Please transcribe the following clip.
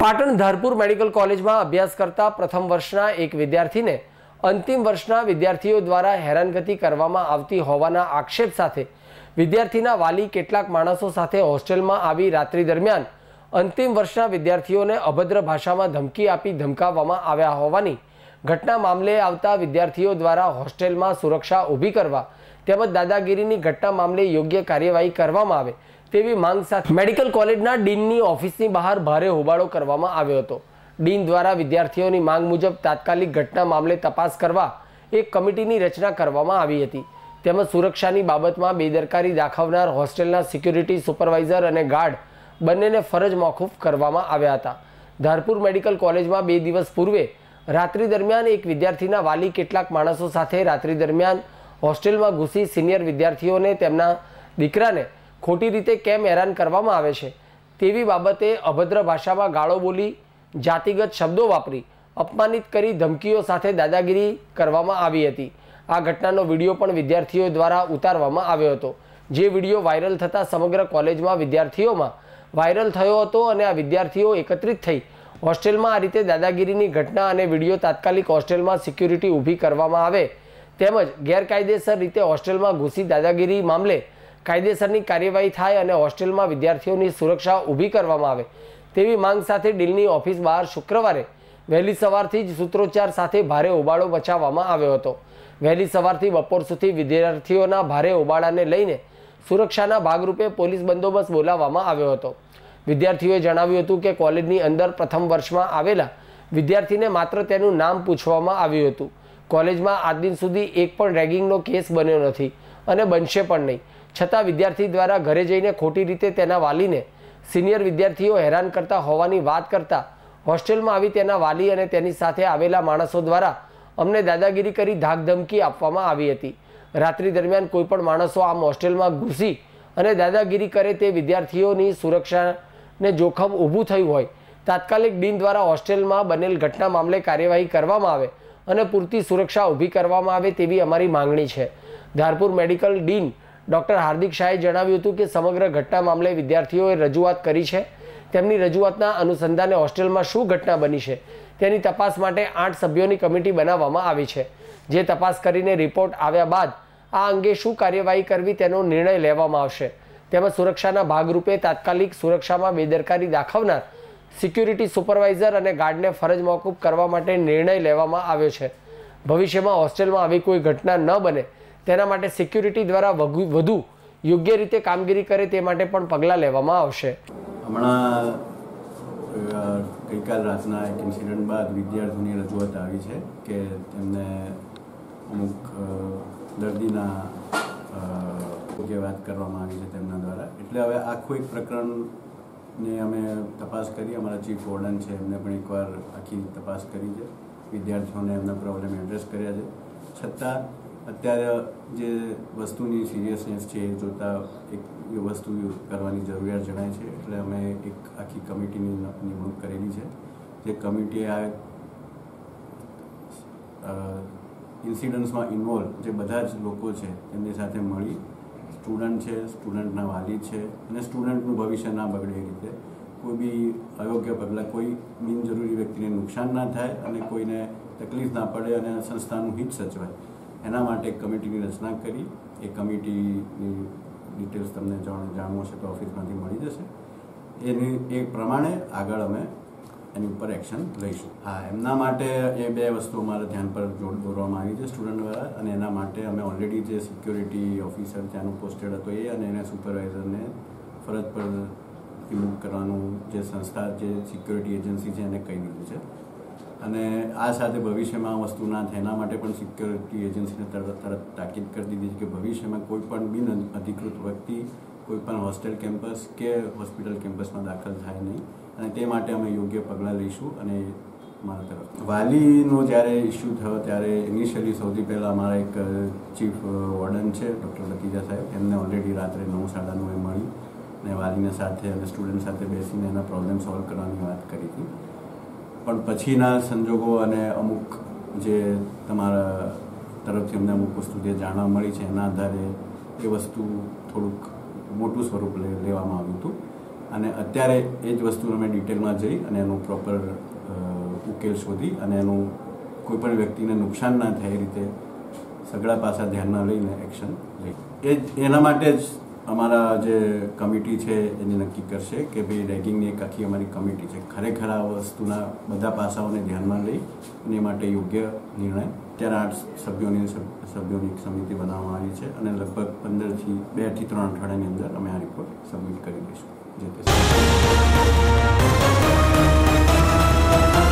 Patan Dharpur medical કોલેજમાં અભ્યાસ કરતા પ્રથમ વર્ષના એક વિદ્યાર્થીને અંતિમ વર્ષના વિદ્યાર્થીઓ દ્વારા હેરાનગતિ કરવામાં આવતી હોવાના આક્ષેપ સાથે વિદ્યાર્થીના વાલી કેટલાક માણસો સાથે હોસ્ટેલમાં આવી રાત્રિ દરમિયાન અંતિમ વર્ષના વિદ્યાર્થીઓને અભદ્ર ભાષામાં ધમકી આપી ધમકાવવામાં આવ્યા હોવાની ઘટના મામલે આવતા વિદ્યાર્થીઓ દ્વારા હોસ્ટેલમાં સુરક્ષા ઊભી કરવા તેમજ દાદાગીરીની ઘટના મામલે યોગ્ય કાર્યવાહી કરવામાં આવે તેવી માંગ સાથે મેડિકલ કોલેજના ડીનની ઓફિસની બહાર ભારે હોબાળો કરવામાં આવ્યો હતો। ડીન દ્વારા વિદ્યાર્થીઓની માંગ મુજબ તાત્કાલિક ઘટના મામલે તપાસ કરવા એક કમિટીની રચના કરવામાં આવી હતી। તેમજ સુરક્ષાની બાબતમાં બેદરકારી દાખવનાર હોસ્ટેલના સિક્યુરિટી સુપરવાઇઝર અને ગાર્ડ બંનેને ફરજ મોકૂફ કરવામાં આવ્યા હતા। ધારપુર મેડિકલ કોલેજમાં 2 દિવસ પૂર્વે રાત્રિ દરમિયાન એક વિદ્યાર્થીના વાલી કેટલાક માણસો સાથે રાત્રિ દરમિયાન હોસ્ટેલમાં ઘૂસી સિનિયર વિદ્યાર્થીઓને તેમના દીકરાને खोटी रीते केम हैरान करवामां आवे छे तेवी बाबते अभद्र भाषा में गाळो बोली जातिगत शब्दों वापरी अपमानित करी धमकीओ साथे दादागिरी करवामां आवी हती। आ घटनानो विडियो पण विद्यार्थीओ द्वारा उतारवामां आव्यो हतो जे विडियो वायरल थता समग्र कॉलेजमां विद्यार्थीओमां वायरल थयो हतो अने आ विद्यार्थीओ एकत्रित थई होस्टेलमां आ रीते दादागिरीनी घटना अने विडियो तात्कालिक होस्टेलमां सिक्युरिटी ऊभी करवामां आवे तेमज गैरकायदेसर रीते होस्टेलमां घूसी दादागिरी मामले कायदेसरनी कार्यवाही थाय अने होस्टेलमां विद्यार्थीओनी सुरक्षा ऊभी करवामां आवे तेवी मांग साथे डीलनी ऑफिस बहार शुक्रवारे वहेली सवारथी ज सूत्रोच्चार साथे भारे होबाळो मचाववामां આવ્યો હતો। वहेली सवारथी बपोर सुधी विद्यार्थीओना भारे होबाळाने लईने सुरक्षाना भागरूपे पोलीस बंदोबस्त બોલાવવામાં આવ્યો હતો। વિદ્યાર્થીઓએ જણાવ્યું હતું કે કોલેજની અંદર પ્રથમ વર્ષમાં આવેલા વિદ્યાર્થીને માત્ર તેનું નામ પૂછવામાં આવ્યું હતું। કોલેજમાં આજ દિન સુધી એક પણ રેગિંગનો કેસ બન્યો નથી અને બનશે પણ નહીં। छता विद्यार्थी द्वारा घरे जाइने खोटी रीते तेना वालीने सीनियर विद्यार्थीओ हैरान करता होवानी वात करता होस्टेलमां आवी तेना वाली अने तेनी साथे आवेला माणसो द्वारा अमने दादागिरी करी धाकधमकी आपवामां आवी हती। रात्रि दरमियान कोईपण माणसो आम होस्टेलमां घूसी अने दादागिरी करे ते विद्यार्थीओनी सुरक्षाने जोखम ऊभुं थयुं होय तात्कालिक डीन द्वारा होस्टेलमां बनेल घटना मामले कार्यवाही करवामां आवे अने पूरती सुरक्षा ऊभी करवामां आवे तेवी अमारी मांगणी छे। Dharpur medical dean doctor Hardik शाहे जणाव्युं हतुं के समग्र घटना मामले विद्यार्थीओए रजूआत करी छे। तेमनी रजूआतना अनुसंधाने होस्टेलमां शुं घटना बनी छे तेनी तपास माटे 8 सभ्योनी कमिटी बनाववामां आवी छे जे तपास करीने रिपोर्ट आव्या बाद आ अंगे शुं कार्यवाही करवी तेनो निर्णय लेवामां आवशे। तेमज सुरक्षाना भागरूपे तात्कालिक सुरक्षामां बेदरकारी दाखवनार सिक्युरिटी सुपरवाइजर अने गार्डने फरज मोकूफ करवा माटे निर्णय लेवामां आव्यो छे। भविष्यमां होस्टेलमां आवी कोई घटना न बने તેના માટે સિક્યુરિટી દ્વારા વધુ યોગ્ય રીતે કામગીરી કરે તે માટે પણ પગલાં લેવામાં આવશે। હમણાં ગઈકાલ રાતના એક ઇન્સિડન્ટ બાદ વિદ્યાર્થીઓની રજૂઆત આવી છે કે તેમને અમુક દર્દીના જે વાત કરવામાં આવી છે તેમના દ્વારા એટલે હવે આખું એક પ્રકરણને અમે તપાસ કરી અમારા ચીફ વોર્ડન છે એમને પણ એકવાર આખી તપાસ કરી છે વિદ્યાર્થીઓને એમના પ્રોબ્લેમ એડ્રેસ કર્યા છે છતાં અત્યારે જે વસ્તુની સિરિયસનેસ છે એ જોતાં એક વસ્તુ કરવાની જરૂરિયાત જણાય છે એટલે અમે એક આખી કમિટીની નિમણૂક કરેલી છે જે કમિટીએ આ ઇન્સિડન્ટ્સમાં ઇન્વોલ્વ જે બધા જ લોકો છે એમની સાથે મળી સ્ટુડન્ટ છે સ્ટુડન્ટના વાલી છે અને સ્ટુડન્ટનું ભવિષ્ય ના બગડે એ રીતે કોઈ બી અયોગ્ય પગલાં કોઈ બિનજરૂરી વ્યક્તિને નુકસાન ના થાય અને કોઈને તકલીફ ના પડે અને સંસ્થાનું હિત સચવાય એના માટે કમિટીની રચના કરી એ કમિટીની ડિટેલ્સ તમને જાણવો છે તો ઓફિસમાંથી મળી જશે એની એ પ્રમાણે આગળ અમે એની ઉપર એક્શન લઈશું। હા એમના માટે એ 2 વસ્તુ અમારા ધ્યાન પર જોડ દોરવામાં આવી છે સ્ટુડન્ટ દ્વારા અને એના માટે અમે ઓલરેડી જે સિક્યોરિટી ઓફિસર ત્યાંનો પોસ્ટેડ હતો એ અને એના સુપરવાઇઝરને ફરજ પર રિમૂવ કરવાનું જે સંસ્થા જે સિક્યોરિટી એજન્સી છે એને કહી દીધું છે અને આ સાથે ભવિષ્યમાં આ વસ્તુ ના થાય એના માટે પણ સિક્યોરિટી એજન્સીને તરત તાકીદ કરી દીધી છે કે ભવિષ્યમાં કોઈપણ બિન અધિકૃત વ્યક્તિ કોઈપણ હોસ્ટેલ કેમ્પસ કે હોસ્પિટલ કેમ્પસમાં દાખલ થાય નહીં અને તે માટે અમે યોગ્ય પગલાં લઈશું। અને મારા તરફ વાલીનો જ્યારે ઇસ્યુ થયો ત્યારે ઇનિશિયલી સૌથી પહેલાં અમારા એક ચીફ વોર્ડન છે ડૉક્ટર લતીજા સાહેબ એમને ઓલરેડી રાત્રે 9-9:30 મળી અને વાલીને સાથે અને સ્ટુડન્ટ સાથે બેસીને એના પ્રોબ્લેમ સોલ્વ કરવાની વાત કરી હતી પણ પછીના સંજોગો અને અમુક જે તમારા તરફથી અમને અમુક વસ્તુ જે જાણવા મળી છે એના આધારે એ વસ્તુ થોડુંક મોટું સ્વરૂપ લેવામાં આવ્યું હતું અને અત્યારે એ જ વસ્તુનો મેં ડિટેલમાં જઈ અને એનો પ્રોપર ઉકેલ શોધી અને એનું કોઈપણ વ્યક્તિને નુકસાન ના થાય એ રીતે सगड़ा पासा ध्यान लईने एक्शन ले एना माटे ज अमारा जे कमिटी है एने नक्की करशे के भाई रेगिंग ने एक आखी अमारी कमिटी है खरेखर आ वस्तुना बधा पासाओने ध्यान में लई एने माटे योग्य निर्णय त्यारे 8 सभ्योनी एक समिति बनाववामां आवी छे अने लगभग 15 થી 2 થી 3 अठवाडियानी अंदर अमे आ रिपोर्ट सबमिट करी दईशुं।